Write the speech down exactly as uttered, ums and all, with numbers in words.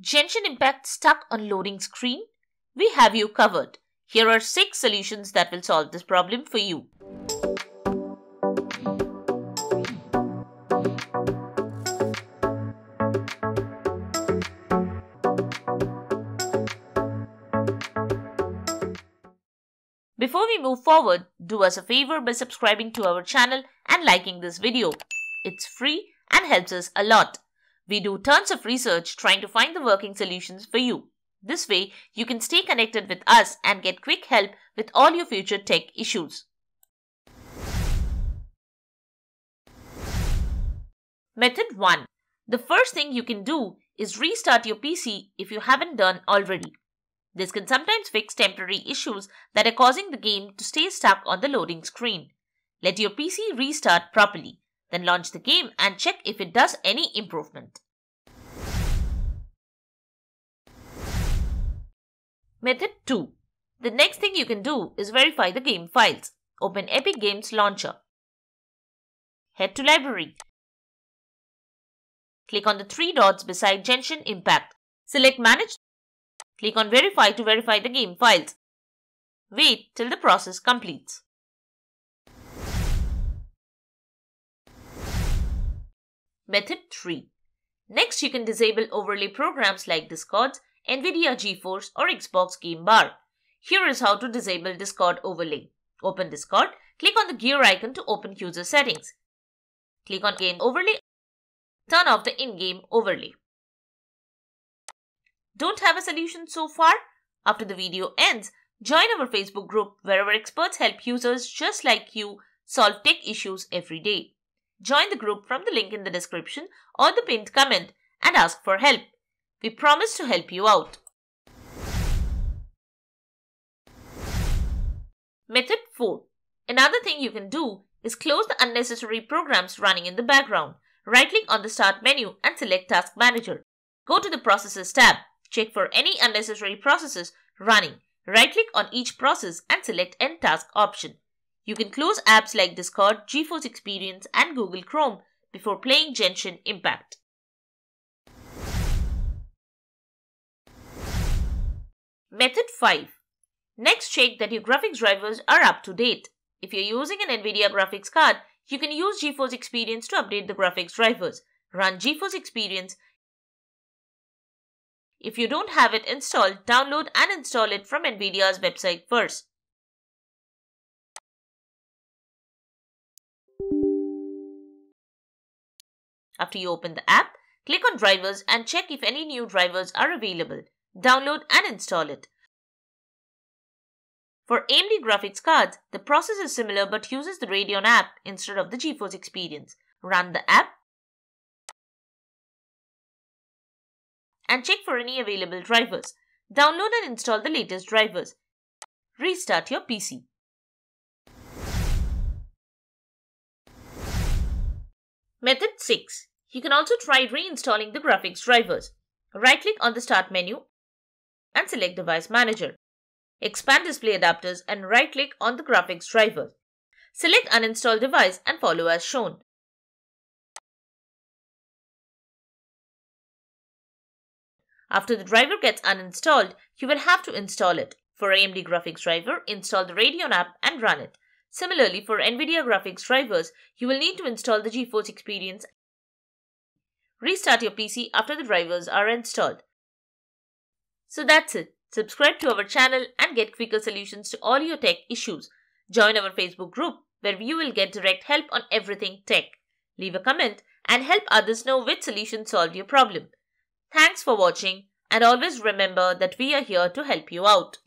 Genshin Impact stuck on loading screen? We have you covered. Here are six solutions that will solve this problem for you. Before we move forward, do us a favor by subscribing to our channel and liking this video. It's free and helps us a lot. We do tons of research trying to find the working solutions for you. This way, you can stay connected with us and get quick help with all your future tech issues. Method one. The first thing you can do is restart your P C if you haven't done already. This can sometimes fix temporary issues that are causing the game to stay stuck on the loading screen. Let your P C restart properly. Then launch the game and check if it does any improvement. Method two. The next thing you can do is verify the game files. Open Epic Games Launcher. Head to Library. Click on the three dots beside Genshin Impact. Select Manage. Click on Verify to verify the game files. Wait till the process completes. Method three. Next, you can disable overlay programs like Discord, NVIDIA GeForce or Xbox Game Bar. Here is how to disable Discord overlay. Open Discord, click on the gear icon to open user settings. Click on Game Overlay, turn off the in-game overlay. Don't have a solution so far? After the video ends, join our Facebook group where our experts help users just like you solve tech issues every day. Join the group from the link in the description or the pinned comment and ask for help. We promise to help you out. Method four. Another thing you can do is close the unnecessary programs running in the background. Right-click on the Start menu and select Task Manager. Go to the Processes tab. Check for any unnecessary processes running. Right-click on each process and select End Task option. You can close apps like Discord, GeForce Experience and Google Chrome before playing Genshin Impact. Method five. Next, check that your graphics drivers are up to date. If you're using an NVIDIA graphics card, you can use GeForce Experience to update the graphics drivers. Run GeForce Experience. If you don't have it installed, download and install it from NVIDIA's website first. After you open the app, click on Drivers and check if any new drivers are available. Download and install it. For A M D graphics cards, the process is similar but uses the Radeon app instead of the GeForce Experience. Run the app and check for any available drivers. Download and install the latest drivers. Restart your P C. Method six. You can also try reinstalling the graphics drivers. Right-click on the Start menu and select Device Manager. Expand Display Adapters and right-click on the graphics drivers. Select Uninstall Device and follow as shown. After the driver gets uninstalled, you will have to install it. For A M D graphics driver, install the Radeon app and run it. Similarly, for NVIDIA graphics drivers, you will need to install the GeForce Experience. Restart your P C after the drivers are installed. So that's it. Subscribe to our channel and get quicker solutions to all your tech issues. Join our Facebook group where you will get direct help on everything tech. Leave a comment and help others know which solution solved your problem. Thanks for watching, and always remember that we are here to help you out.